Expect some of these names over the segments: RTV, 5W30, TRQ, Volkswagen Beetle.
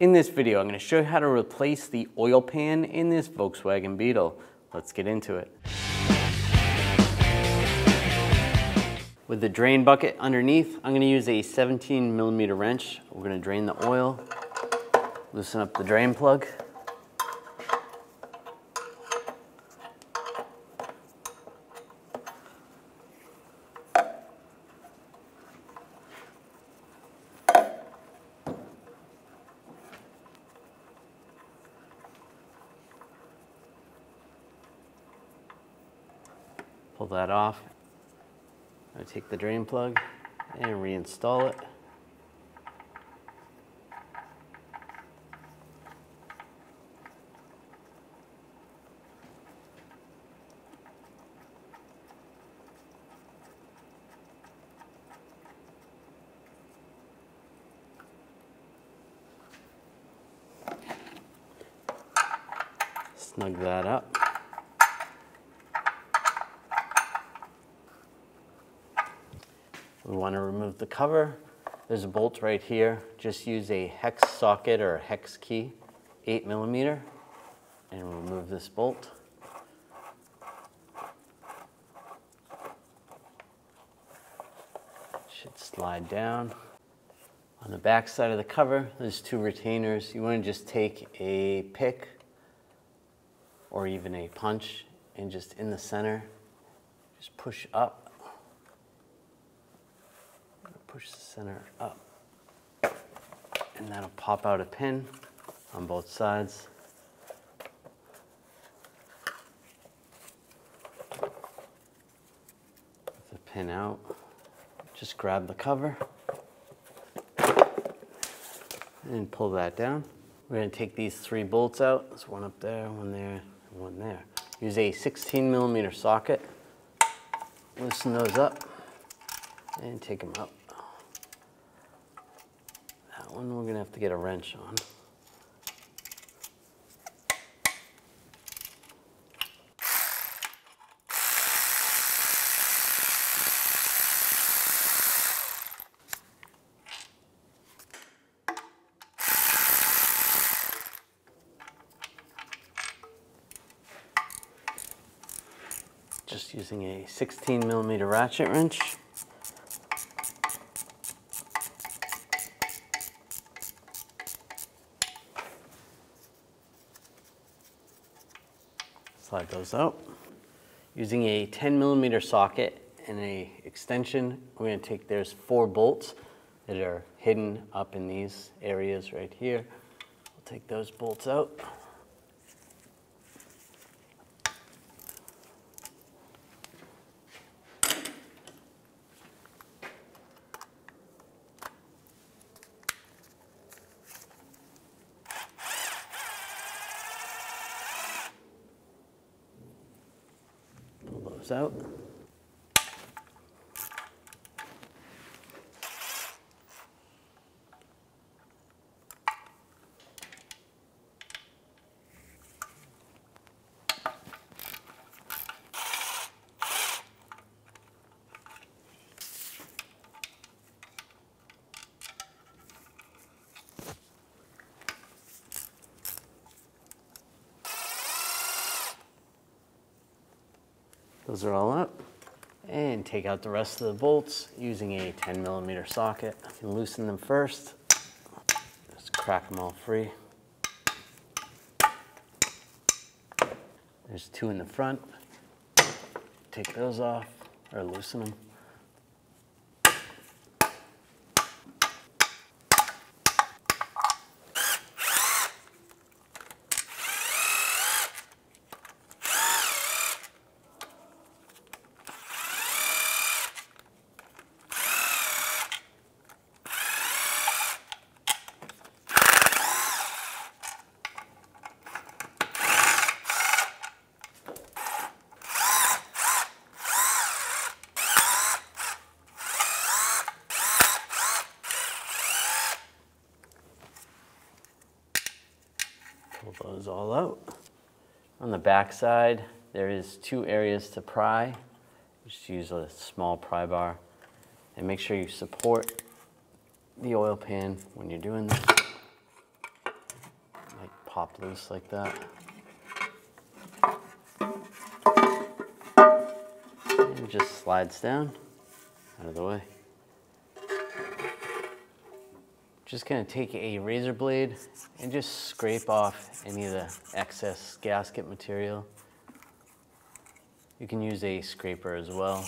In this video, I'm going to show you how to replace the oil pan in this Volkswagen Beetle. Let's get into it. With the drain bucket underneath, I'm going to use a 17mm wrench. We're going to drain the oil, loosen up the drain plug. Pull that off. I take the drain plug and reinstall it. Snug that up. We want to remove the cover. There's a bolt right here. Just use a hex socket or a hex key, 8mm, and remove this bolt. Should slide down. On the back side of the cover, there's two retainers. You want to just take a pick or even a punch and just in the center, just push up. Push the center up, and that'll pop out a pin on both sides. With the pin out, just grab the cover and pull that down. We're going to take these three bolts out. There's one up there, one there, and one there. Use a 16mm socket. Loosen those up and take them up. One we're gonna have to get a wrench on. Just using a 16mm ratchet wrench. Slide those out. Using a 10mm socket and a extension, we're going to take, there's four bolts that are hidden up in these areas right here. We'll take those bolts out. Out. Those are all up. And take out the rest of the bolts using a 10mm socket. You can loosen them first. Just crack them all free. There's two in the front. Take those off or loosen them. Pull those all out. On the back side, there is two areas to pry. Just use a small pry bar and make sure you support the oil pan when you're doing this. popped loose like that. And it just slides down out of the way. Just gonna take a razor blade and just scrape off any of the excess gasket material. You can use a scraper as well.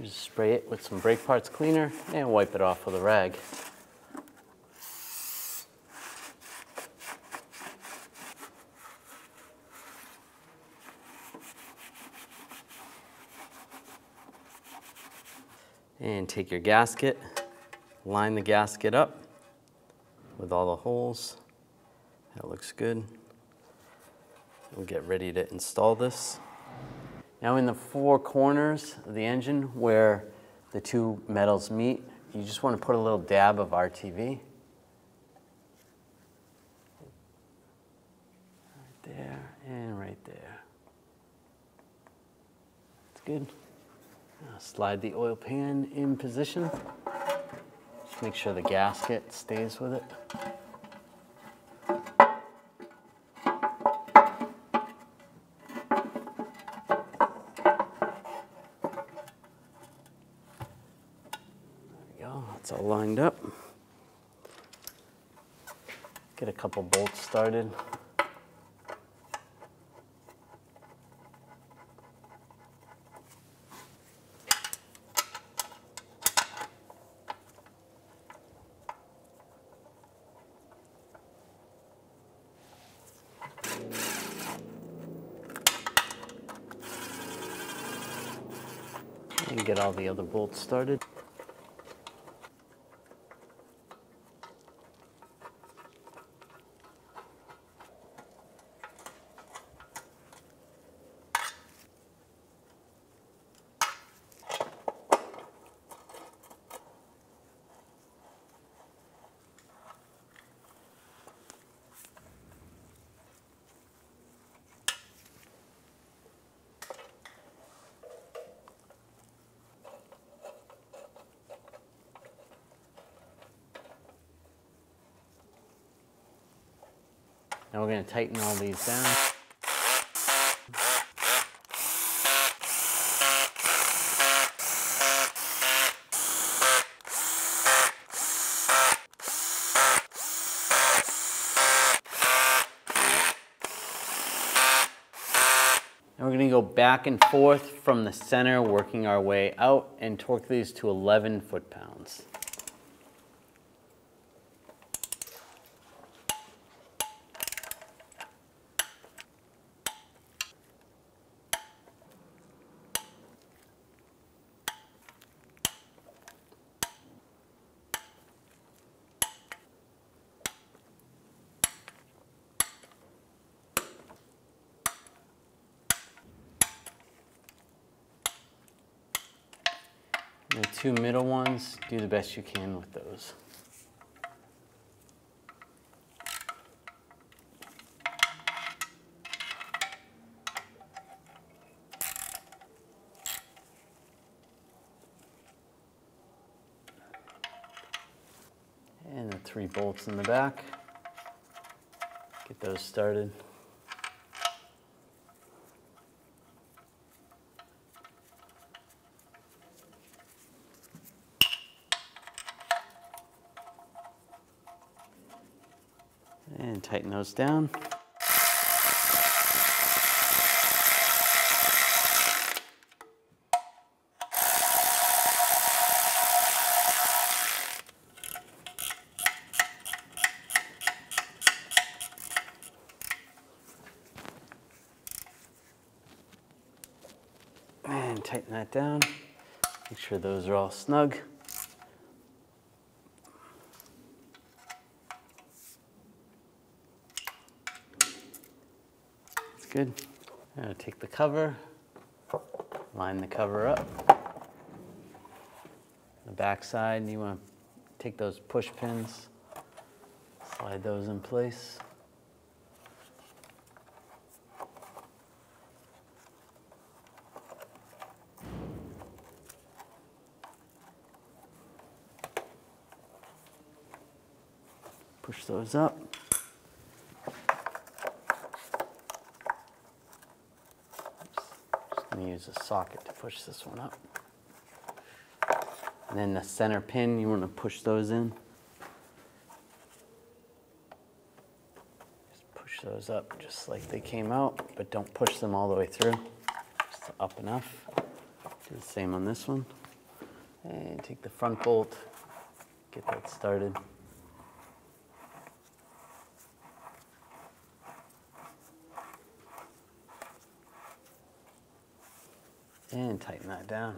Just spray it with some brake parts cleaner and wipe it off with a rag. And take your gasket, line the gasket up with all the holes. That looks good. We'll get ready to install this. Now in the four corners of the engine where the two metals meet, you just want to put a little dab of RTV. Right there and right there. That's good. Now slide the oil pan in position. Just make sure the gasket stays with it. It's all lined up. Get a couple bolts started. And get all the other bolts started. Now we're going to tighten all these down. And we're going to go back and forth from the center, working our way out, and torque these to 11 foot-pounds. The two middle ones, do the best you can with those. And the three bolts in the back, get those started. And tighten those down. And tighten that down. Make sure those are all snug. Good. I'm going to take the cover, line the cover up. The back side, you want to take those push pins, Slide those in place. Push those up. Just going to use a socket to push this one up. And then the center pin, you want to push those in. Just push those up just like they came out, but don't push them all the way through. Just up enough. Do the same on this one. And take the front bolt, get that started. And tighten that down.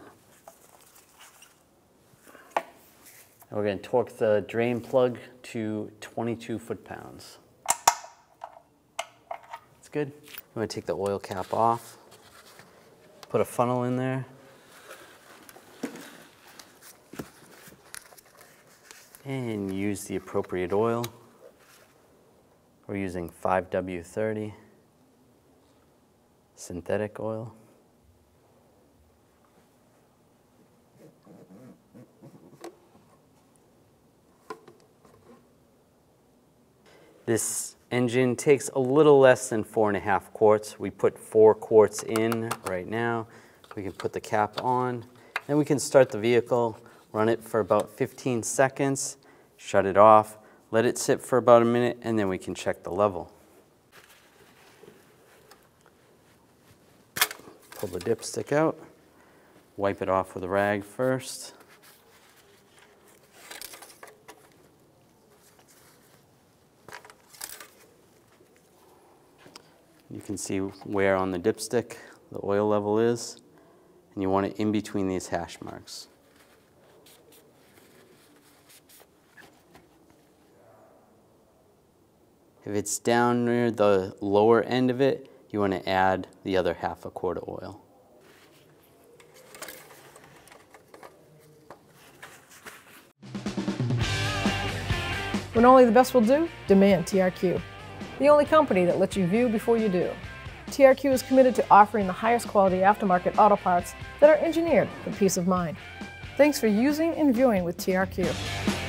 And we're going to torque the drain plug to 22 foot-pounds. That's good. I'm going to take the oil cap off, put a funnel in there, and use the appropriate oil. We're using 5W30 synthetic oil. This engine takes a little less than 4.5 quarts. We put 4 quarts in right now. We can put the cap on and we can start the vehicle, run it for about 15 seconds, shut it off, let it sit for about a minute, and then we can check the level. Pull the dipstick out, wipe it off with a rag first. You can see where on the dipstick the oil level is, and you want it in between these hash marks. If it's down near the lower end of it, you want to add the other 1/2 quart of oil. When only the best will do, demand TRQ. The only company that lets you view before you do. TRQ is committed to offering the highest quality aftermarket auto parts that are engineered for peace of mind. Thanks for using and viewing with TRQ.